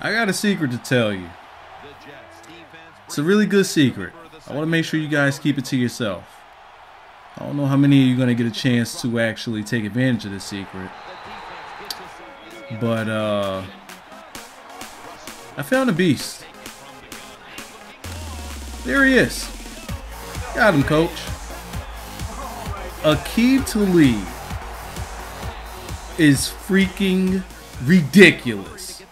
I got a secret to tell you. It's a really good secret. I want to make sure you guys keep it to yourself. I don't know how many of you are going to get a chance to actually take advantage of this secret. But, I found a beast. There he is. Got him, coach. Aqib Talib is freaking ridiculous.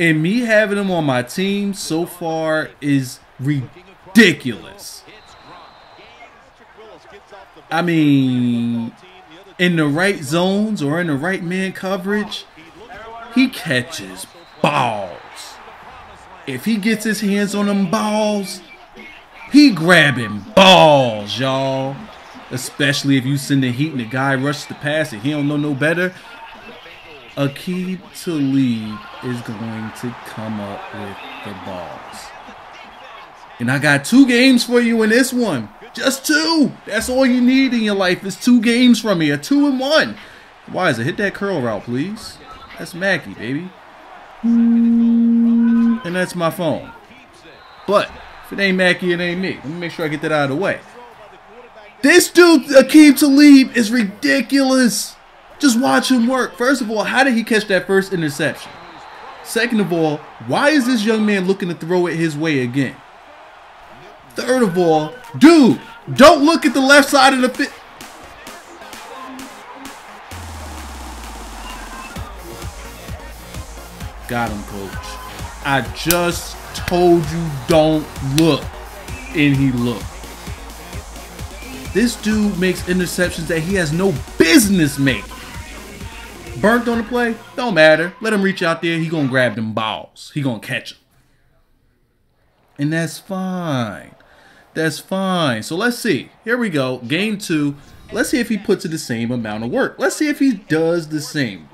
And me having him on my team so far is ridiculous. I mean, in the right zones or in the right man coverage, he catches balls. If he gets his hands on them balls, he grabbing balls, y'all. Especially if you send the heat and the guy rushes the pass and he don't know no better. Aqib Talib is going to come up with the balls. And I got 2 games for you in this one. Just 2. That's all you need in your life is 2 games from me. A 2 and 1. Why is it? Hit that curl route, please. That's Mackie, baby. And that's my phone. But if it ain't Mackie, it ain't me. Let me make sure I get that out of the way. This dude, Aqib Talib, is ridiculous. Just watch him work. First of all, how did he catch that first interception? Second of all, why is this young man looking to throw it his way again? Third of all, dude, don't look at the left side of the field. Got him, coach. I just told you don't look, and he looked. This dude makes interceptions that he has no business making. Burnt on the play? Don't matter. Let him reach out there. He gonna grab them balls. He gonna catch them. And that's fine. That's fine. So let's see. Here we go. Game 2. Let's see if he puts in the same amount of work. Let's see if he does the same.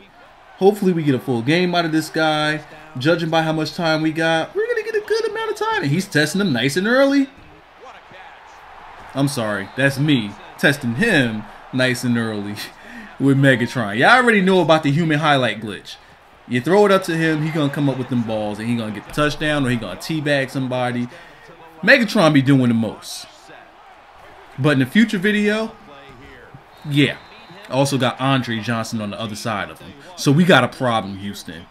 Hopefully we get a full game out of this guy. Judging by how much time we got, we're gonna get a good amount of time. And he's testing them nice and early. I'm sorry, that's me testing him nice and early with Megatron. Y'all already know about the human highlight glitch. You throw it up to him, he gonna come up with them balls and he gonna get the touchdown or he gonna teabag somebody. Megatron be doing the most. But in the future video, yeah. I also got Andre Johnson on the other side of him. So we got a problem, Houston.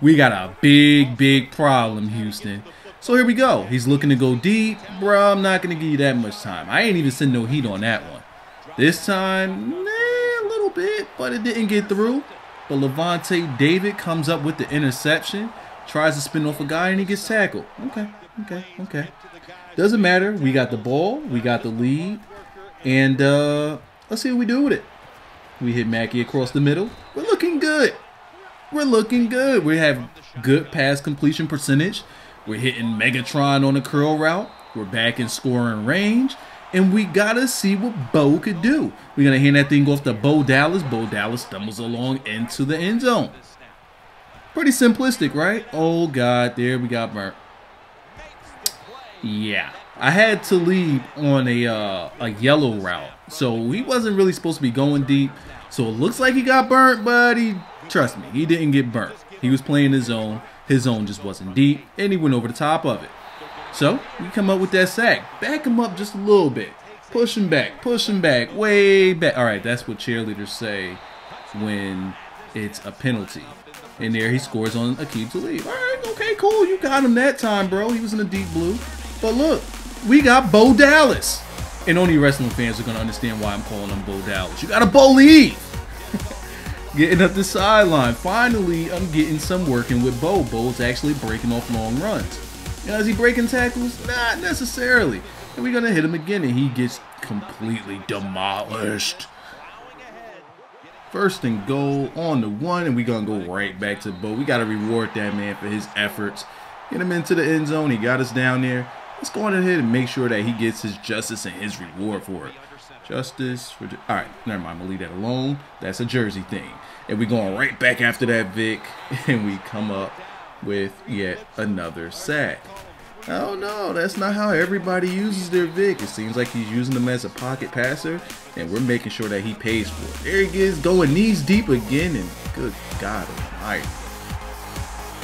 We got a big, big problem, Houston. So here we go. He's looking to go deep. Bro, I'm not going to give you that much time. I ain't even send no heat on that one. This time, a little bit, but it didn't get through. But Levante David comes up with the interception, tries to spin off a guy, and he gets tackled. Okay. Doesn't matter. We got the ball. We got the lead. And let's see what we do with it. We hit Mackie across the middle. We're looking good. We're looking good. We have good pass completion percentage. We're hitting Megatron on a curl route. We're back in scoring range. And we got to see what Bo could do. We're going to hand that thing off to Bo Dallas. Bo Dallas stumbles along into the end zone. Pretty simplistic, right? Oh, God. There we got burnt. Yeah. I had to leave on a yellow route. So he wasn't really supposed to be going deep. So it looks like he got burnt, but trust me, he didn't get burnt. He was playing his own. His own just wasn't deep, and he went over the top of it. So, we come up with that sack. Back him up just a little bit. Push him back, way back. All right, that's what cheerleaders say when it's a penalty. And there he scores on Aqib Talib. All right, okay, cool. You got him that time, bro. He was in the deep blue. But look, we got Bo Dallas. And only wrestling fans are going to understand why I'm calling him Bo Dallas. You got a Bo Lee. Getting up the sideline. Finally, I'm getting some working with Bo. Bo's actually breaking off long runs. Now, is he breaking tackles? Not necessarily. And we're going to hit him again, and he gets completely demolished. First and goal on the 1, and we're going to go right back to Bo. We got to reward that man for his efforts. Get him into the end zone. He got us down there. Let's go on ahead and make sure that he gets his justice and his reward for it. Justice. All right, never mind. I'm going to leave that alone. That's a Jersey thing. And we're going right back after that, Vic. And we come up with yet another sack. Oh, no. That's not how everybody uses their Vic. It seems like he's using them as a pocket passer. And we're making sure that he pays for it. There he is, going knees deep again. And good God almighty.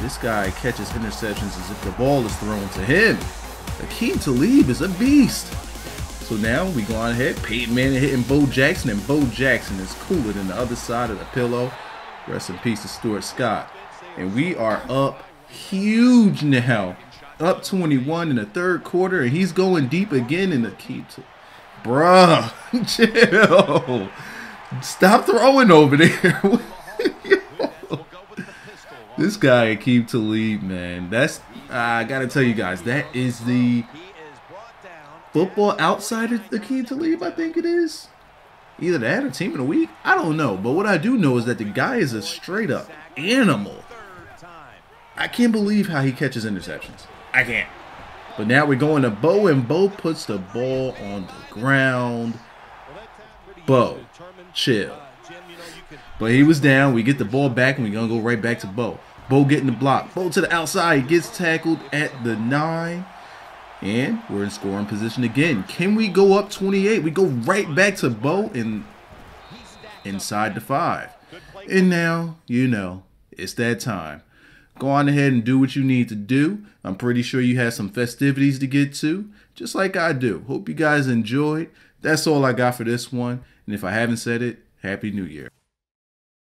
This guy catches interceptions as if the ball is thrown to him. Aqib Talib is a beast. So now we go on ahead, Peyton Manning hitting Bo Jackson, and Bo Jackson is cooler than the other side of the pillow. Rest in peace to Stuart Scott. And we are up huge now. Up 21 in the third quarter, and he's going deep again in the key. Bruh, chill. Stop throwing over there. This guy, Aqib Talib, man. That's, I gotta tell you guys, that is the football outsider Aqib Talib, I think it is. Either that or team of the week. I don't know. But what I do know is that the guy is a straight up animal. I can't believe how he catches interceptions. I can't. But now we're going to Bo, and Bo puts the ball on the ground. Bo, chill. But he was down. We get the ball back, and we're going to go right back to Bo. Bo getting the block. Bo to the outside. He gets tackled at the 9. And we're in scoring position again. Can we go up 28? We go right back to Bo and inside the 5. And now, you know, it's that time. Go on ahead and do what you need to do. I'm pretty sure you had some festivities to get to, just like I do. Hope you guys enjoyed. That's all I got for this one. And if I haven't said it, Happy New Year.